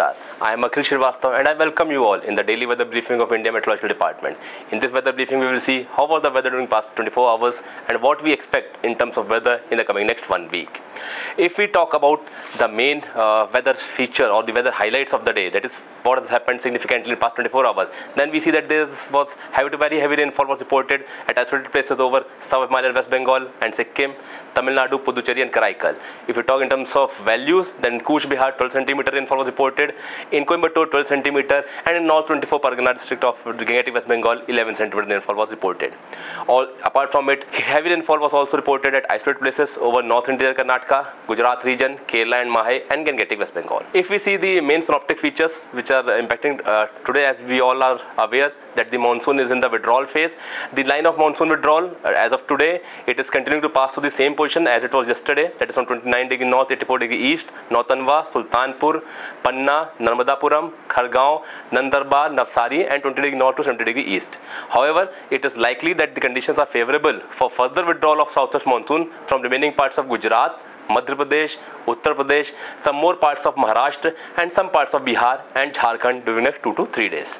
Namaskar, I am Akhil Srivastava and I welcome you all in the daily weather briefing of India Meteorological Department. In this weather briefing, we will see how was the weather during past 24 hours and what we expect in terms of weather in the coming next 1 week. If we talk about the main weather feature or the weather highlights of the day, that is what has happened significantly in past 24 hours, then we see that there was heavy to very heavy rainfall was reported at isolated places over South Meghalaya, West Bengal and Sikkim, Tamil Nadu, Puducherry and Karaikal. If we talk in terms of values, then Koosh Bihar 12 centimeter rainfall was reported, in Coimbatore 12 centimeter, and in North 24 Pargana district of Gangetic West Bengal 11 centimeter rainfall was reported. Apart from it, heavy rainfall was also reported at isolated places over North Interior Karnataka, Gujarat region, Kerala and Mahay, and Gangetic West Bengal. If we see the main synoptic features which are impacting today, as we all are aware that the monsoon is in the withdrawal phase. The line of monsoon withdrawal as of today, it is continuing to pass through the same position as it was yesterday, that is on 29° north, 84° east, North Anwa, Sultanpur, Panna, Narmadapuram, Khargaon, Nandarbar, Navsari and 20° north to 70° east. However, it is likely that the conditions are favourable for further withdrawal of southwest monsoon from remaining parts of Gujarat, Madhya Pradesh, Uttar Pradesh, some more parts of Maharashtra and some parts of Bihar and Jharkhand during next 2 to 3 days.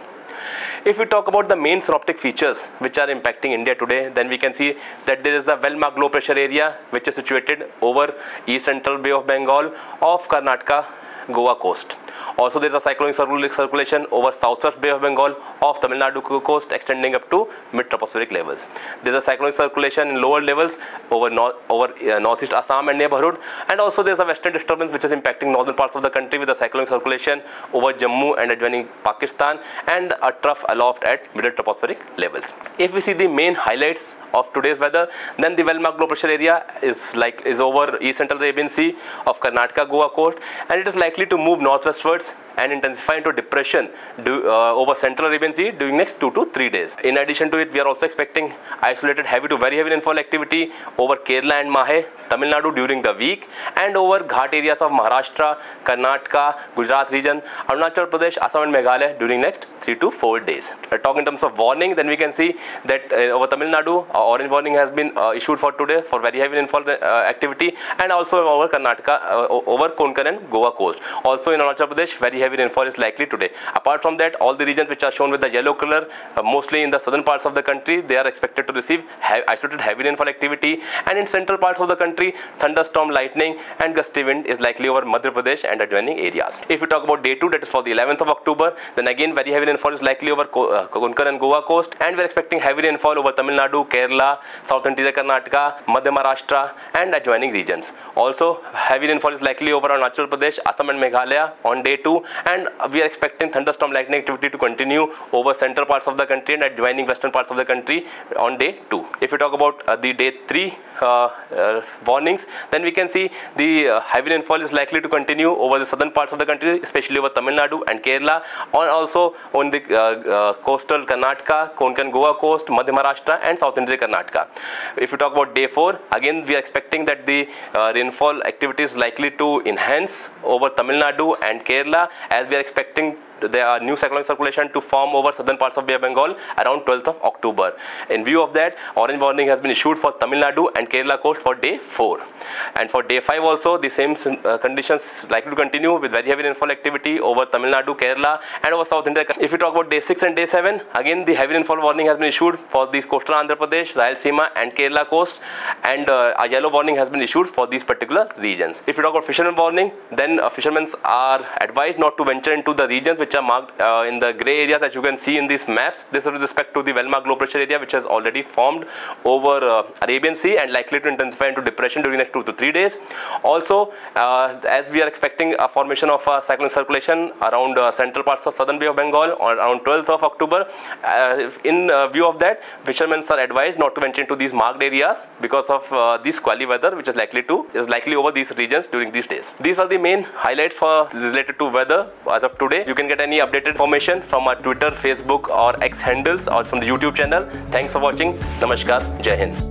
If we talk about the main synoptic features which are impacting India today, then we can see that there is the well-marked low pressure area which is situated over east central Bay of Bengal of Karnataka, Goa coast. Also, there is a cyclonic circulation over southwest Bay of Bengal of Tamil Nadu coast extending up to mid-tropospheric levels. There is a cyclonic circulation in lower levels over northeast Assam and neighborhood, and also there is a western disturbance which is impacting northern parts of the country with a cyclonic circulation over Jammu and adjoining Pakistan and a trough aloft at middle tropospheric levels. If we see the main highlights of today's weather, then the well-marked low pressure area is over east central Arabian Sea of Karnataka Goa coast, and it is likely to move northwestwards and intensify into depression over central Arabian Sea during next 2 to 3 days. In addition to it, we are also expecting isolated heavy to very heavy rainfall activity over Kerala and Mahe, Tamil Nadu during the week, and over Ghat areas of Maharashtra, Karnataka, Gujarat region, Arunachal Pradesh, Assam and Meghalaya during next 3 to 4 days. Talk in terms of warning, then we can see that over Tamil Nadu, orange warning has been issued for today for very heavy rainfall activity, and also over Karnataka, over Konkan and Goa coast. Also in Arunachal Pradesh, very heavy rainfall is likely today. Apart from that, all the regions which are shown with the yellow color, mostly in the southern parts of the country, they are expected to receive isolated heavy rainfall activity, and in central parts of the country, thunderstorm, lightning and gusty wind is likely over Madhya Pradesh and adjoining areas. If we talk about day 2, that is for the 11th of October, then again very heavy rainfall is likely over Konkan and Goa coast, and we are expecting heavy rainfall over Tamil Nadu, Kerala, South Interior Karnataka, Madhya Maharashtra and adjoining regions. Also, heavy rainfall is likely over Arunachal Pradesh, Assam and Meghalaya on day 2, and we are expecting thunderstorm lightning activity to continue over central parts of the country and adjoining western parts of the country on day 2. If we talk about the day 3 warnings, then we can see the heavy rainfall is likely to continue over the southern parts of the country, especially over Tamil Nadu and Kerala, and also on the coastal Karnataka, Konkan Goa coast, Madhya Maharashtra and South India Karnataka. If we talk about day 4, again we are expecting that the rainfall activity is likely to enhance over Tamil Nadu and Kerala, as we are expecting there are new cyclonic circulation to form over southern parts of Bay of Bengal around 12th of October. In view of that, orange warning has been issued for Tamil Nadu and Kerala coast for day 4. And for day 5 also, the same conditions likely to continue with very heavy rainfall activity over Tamil Nadu, Kerala and over South India. If we talk about day 6 and day 7, again the heavy rainfall warning has been issued for these coastal Andhra Pradesh, Rayalaseema and Kerala coast, and a yellow warning has been issued for these particular regions. If we talk about fishermen warning, then fishermen are advised not to venture into the regions which are marked in the grey areas as you can see in these maps. This is with respect to the well-marked low pressure area which has already formed over Arabian Sea and likely to intensify into depression during the next 2 to 3 days. Also, as we are expecting a formation of a cyclonic circulation around central parts of southern Bay of Bengal or around 12th of October, in view of that, fishermen are advised not to venture into these marked areas because of this squally weather which is likely over these regions during these days. These are the main highlights for related to weather as of today. You can get any updated information from our Twitter, Facebook or X handles or from the YouTube channel. Thanks for watching. Namaskar. Jai Hind.